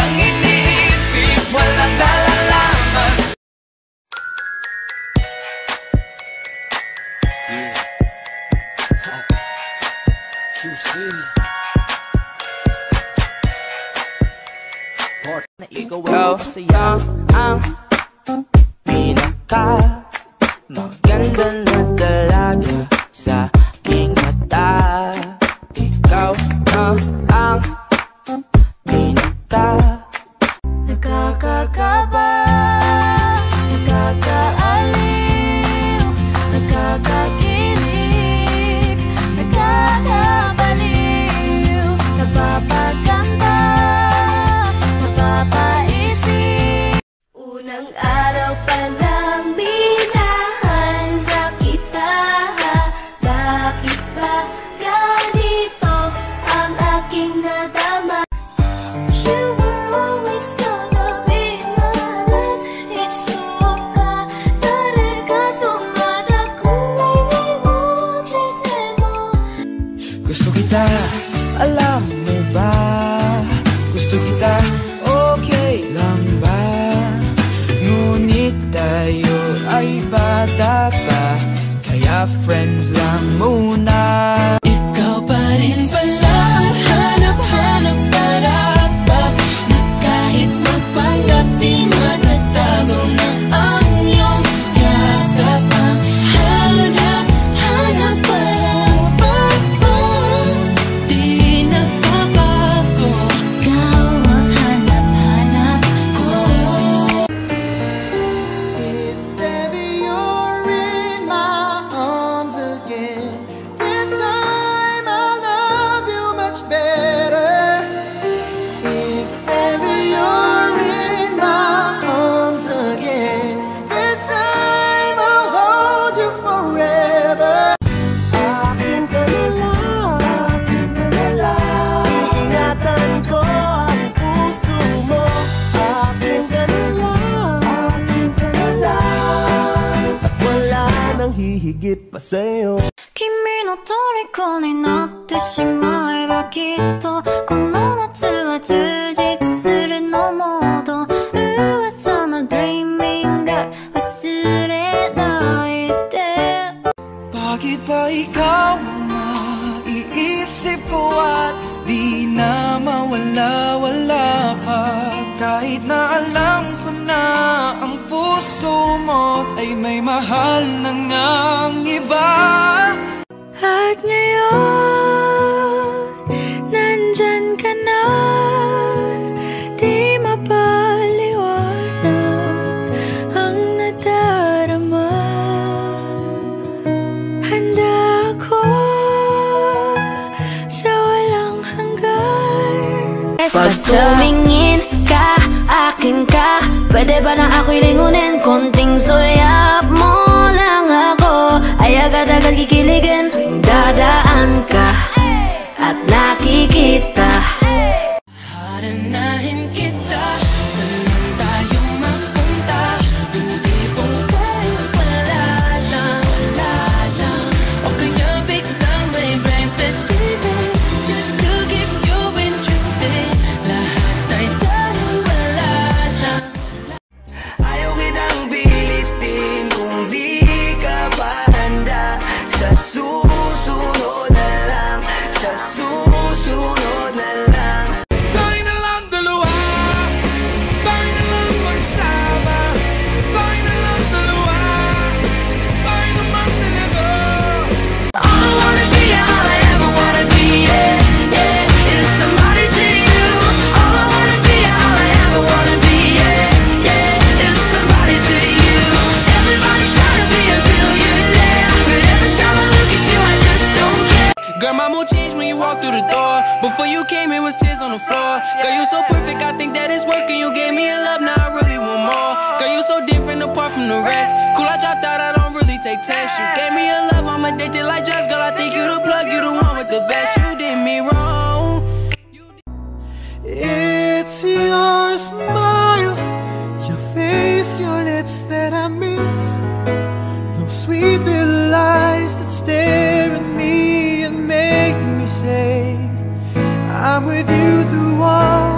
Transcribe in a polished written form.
Walang iniisip, walang nalalaman. Ikaw ang pinaka maganda na talaga sa aking mata. Ikaw ang pinaka. Nakakakaba, nakakaaliw, nakakakilig, nakakabaliw, napapaganda, napapaisip. Unang araw pa lang minahanda kita, bakit ba ganito ang aking nadama? Gusto kita, alam mo ba? Gusto kita, okay lang ba? Ngunit tayo ay bata pa, kaya friends lang muna. Ikaw pa rin pala ang hanap-hanap para pag na kahit magpanggap di magtatago na ang iyong yakap. Ang hanap-hanap para pagpag di nagpapago. Ikaw ang hanap-hanap ko. If ever you're in my arms again, this time I'll love you much better. If ever you're in my arms again, this time I'll hold you forever. Akin ka nila, akin ka nila. Iingatan ko ang puso mo. Akin ka nila, akin ka nila. At wala nang hihigit pa sa'yo. 君の虜になってしまえばきっとこの夏は充実するのモード噂の Dreaming Girl 忘れないで Bakit ba ikaw ang naiisip ko at di na mawala-wala ka? Kahit na alam ko na ang puso mo ay may mahal na ngang iba. At ngayon, nandyan ka na, di mapaliwanag ang nadarama. Handa ako sa walang hanggan. Pag tumingin ka, akin ka, pwede ba na ako'y lingunin? Konting sulyap mo lang ako, ay agad-agad kikiligin. Dadaan ka at nakikita. Haranahin kita, saan man tayo mapunta? Hindi pong tayo palatang-lalang, o kaya biglang may breakfast giving, just to keep you interested. Lahat ay dahil wala na. Ayaw kitang bilitin kung di ka pa handa. Sa susunod na lang, sa susunod na lang. Tayo na lang dalawa, tayo na lang magsama. Tayo na lang dalawa, tayo naman talaga. All I wanna be, all I ever wanna be, yeah, yeah, is somebody to you. All I wanna be, all I ever wanna be, yeah, yeah, is somebody to you. Everybody's trying to be a billionaire, but every time I look at you, I just don't care. Girl, my mood changed when you walked through the door. Before you came, it was tears on the floor. Girl, you so perfect, I think that it's working. You gave me a love, now I really want more. Girl, you so different apart from the rest. Cool, I dropped out, I don't really take tests. You gave me a love, I'm addicted like drugs. Girl, I think you the plug, you the one with the best. You did me wrong. It's your smile, your face, your lips that I miss. Those sweet little eyes that stare at me and make me say, I'm with you through all.